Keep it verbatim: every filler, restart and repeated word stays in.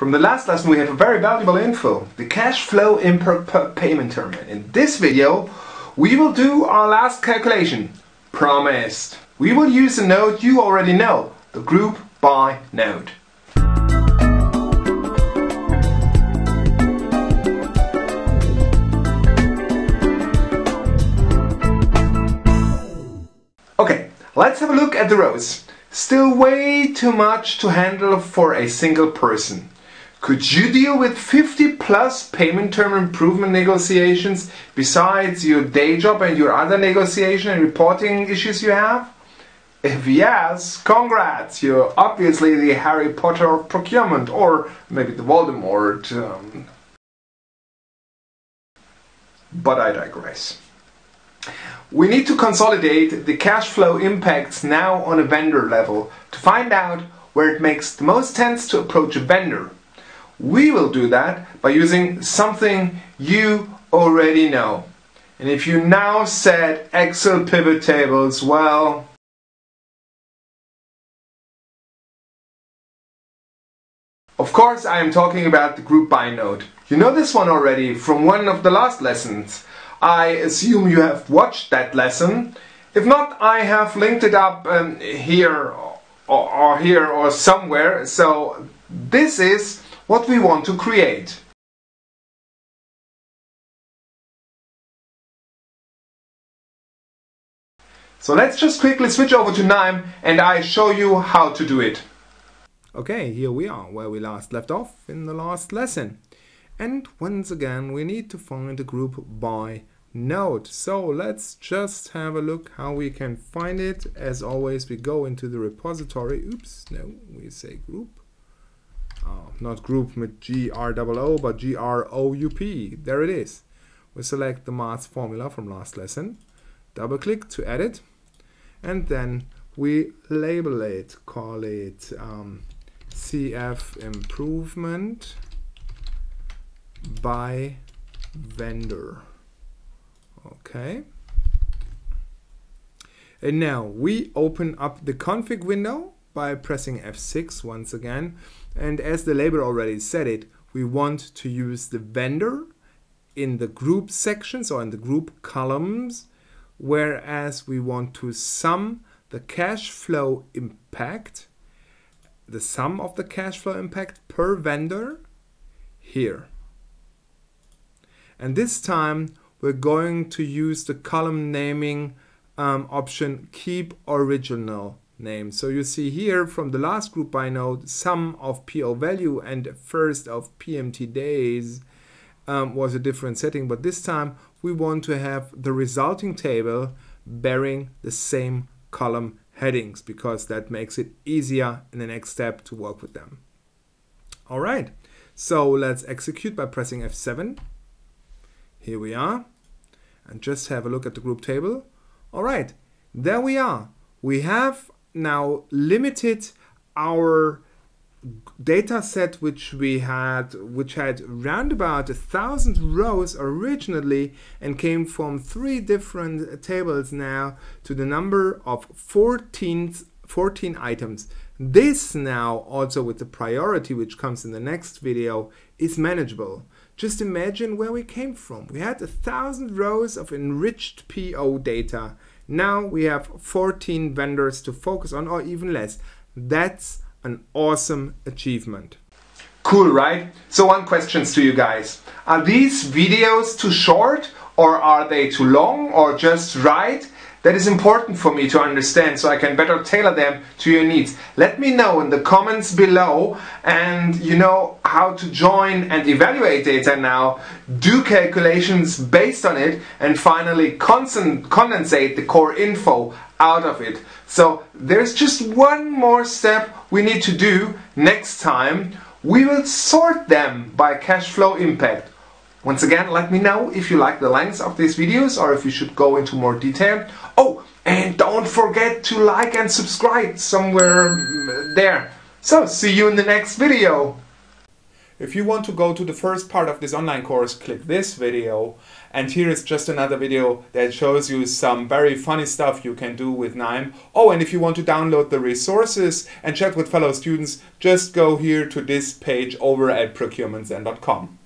From the last lesson we have a very valuable info, the cash flow input per payment term. In this video we will do our last calculation, promised. We will use a node you already know, the GroupBy node. Okay, let's have a look at the rows. Still way too much to handle for a single person. Could you deal with fifty plus payment term improvement negotiations besides your day job and your other negotiation and reporting issues you have? If yes, congrats! You're obviously the Harry Potter of procurement, or maybe the Voldemort. Um, but I digress. We need to consolidate the cash flow impacts now on a vendor level to find out where it makes the most sense to approach a vendor. We will do that by using something you already know. And if you now said Excel pivot tables, well, of course I am talking about the GroupBy node. You know this one already from one of the last lessons. I assume you have watched that lesson. If not, I have linked it up um, here or, or here or somewhere. So this is what we want to create. So let's just quickly switch over to KNIME and I show you how to do it. Okay, here we are where we last left off in the last lesson. And once again we need to find the GroupBy node. So let's just have a look how we can find it. As always, we go into the repository. Oops, no, we say group. Oh, not group with G R O O, but G R O U P. There it is. We select the math formula from last lesson, double click to edit, and then we label it, call it um, C F improvement by vendor. Okay. And now we open up the config window by pressing F six once again, and as the label already said it, we want to use the vendor in the group sections or in the group columns, whereas we want to sum the cash flow impact, the sum of the cash flow impact per vendor here. And this time we're going to use the column naming um, option keep original name. So you see here from the last GroupBy node, sum of P O value and first of P M T days um, was a different setting, but this time we want to have the resulting table bearing the same column headings, because that makes it easier in the next step to work with them. All right, so let's execute by pressing F seven. Here we are, and just have a look at the group table. All right, there we are. We have now limited our data set, which we had which had round about a thousand rows originally and came from three different tables, now to the number of fourteen items. This now, also with the priority which comes in the next video, is manageable. Just imagine where we came from. We had a thousand rows of enriched P O data. Now we have fourteen vendors to focus on, or even less. That's an awesome achievement. Cool, right? So one question to you guys. Are these videos too short, or are they too long, or just right? That is important for me to understand, so I can better tailor them to your needs. Let me know in the comments below, and you know how to join and evaluate data now, do calculations based on it, and finally condensate the core info out of it. So there's just one more step we need to do next time. We will sort them by cash flow impact. Once again, let me know if you like the length of these videos or if you should go into more detail. Oh, and don't forget to like and subscribe somewhere there. So, see you in the next video. If you want to go to the first part of this online course, click this video. And here is just another video that shows you some very funny stuff you can do with KNIME. Oh, and if you want to download the resources and chat with fellow students, just go here to this page over at procurementzen dot com.